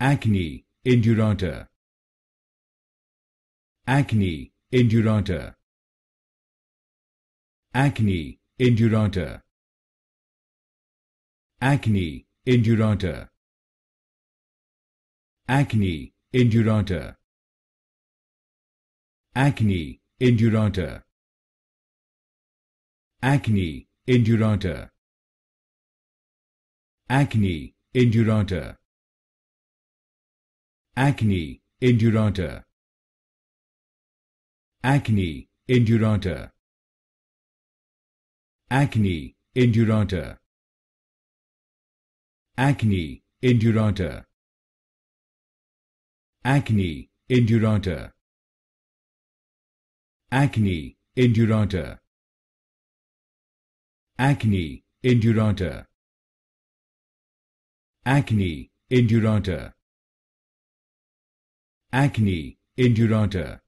Acne indurata. Acne indurata. Acne indurata. Acne indurata. Acne indurata. Acne indurata. Acne indurata. Acne indurata. Acne indurata. Acne indurata. Acne indurata. Acne indurata. Acne indurata. Acne indurata. Acne indurata. Acne indurata. Acne indurata.